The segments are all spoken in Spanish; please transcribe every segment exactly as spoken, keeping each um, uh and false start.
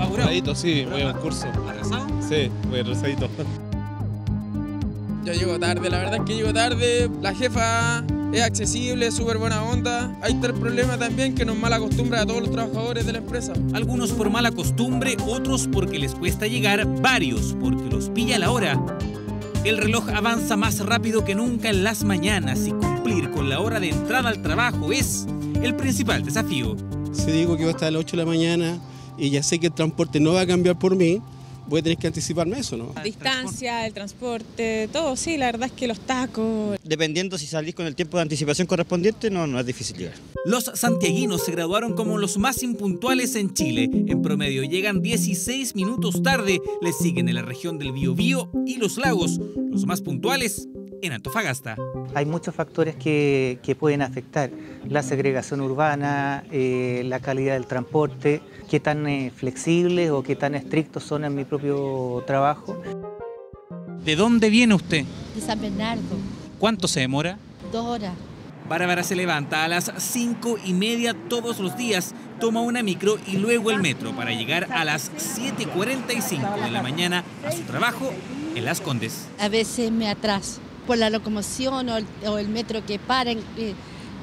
Apuradito, sí, voy a un curso. ¿Arrasado? Sí, voy arrasadito. Yo llego tarde, la verdad es que llego tarde. La jefa es accesible, es súper buena onda. Ahí está el problema también, que nos mal acostumbra a todos los trabajadores de la empresa. Algunos por mala costumbre, otros porque les cuesta llegar, varios porque los pilla la hora. El reloj avanza más rápido que nunca en las mañanas y cumplir con la hora de entrada al trabajo es el principal desafío. Si digo que voy a estar a las ocho de la mañana y ya sé que el transporte no va a cambiar por mí, voy a tener que anticiparme eso, ¿no? La distancia, el transporte, todo, sí, la verdad es que los tacos. Dependiendo si salís con el tiempo de anticipación correspondiente, no, no es difícil llegar. Los santiaguinos se graduaron como los más impuntuales en Chile. En promedio llegan dieciséis minutos tarde, les siguen en la región del Biobío y Los Lagos, los más puntuales en Antofagasta. Hay muchos factores que, que pueden afectar, la segregación urbana, eh, la calidad del transporte, qué tan eh, flexibles o qué tan estrictos son en mi propio trabajo. ¿De dónde viene usted? De San Bernardo. ¿Cuánto se demora? Dos horas. Bárbara se levanta a las cinco y media todos los días, toma una micro y luego el metro para llegar a las siete cuarenta y cinco de la mañana a su trabajo en Las Condes. A veces me atraso por la locomoción o el, o el metro que para, eh,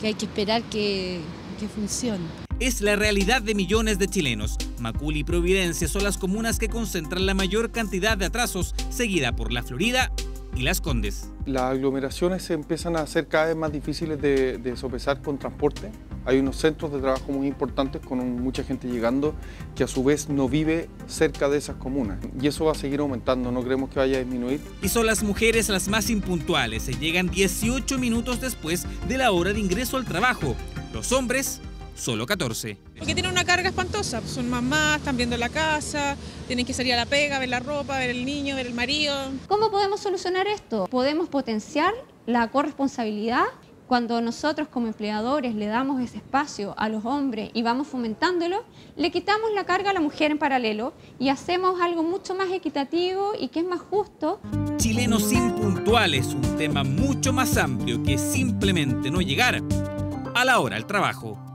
que hay que esperar que, que funcione. Es la realidad de millones de chilenos. Macul y Providencia son las comunas que concentran la mayor cantidad de atrasos, seguida por La Florida y Las Condes. Las aglomeraciones se empiezan a hacer cada vez más difíciles de, de sopesar con transporte. Hay unos centros de trabajo muy importantes con mucha gente llegando que a su vez no vive cerca de esas comunas. Y eso va a seguir aumentando, no creemos que vaya a disminuir. Y son las mujeres las más impuntuales, se llegan dieciocho minutos después de la hora de ingreso al trabajo. Los hombres, solo catorce. Porque tienen una carga espantosa, son mamás, están viendo la casa, tienen que salir a la pega, ver la ropa, ver el niño, ver el marido. ¿Cómo podemos solucionar esto? Podemos potenciar la corresponsabilidad. Cuando nosotros como empleadores le damos ese espacio a los hombres y vamos fomentándolo, le quitamos la carga a la mujer en paralelo y hacemos algo mucho más equitativo y que es más justo. Chilenos impuntuales, un tema mucho más amplio que simplemente no llegar a la hora al trabajo.